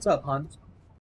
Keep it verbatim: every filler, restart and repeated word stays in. What's up, Hans?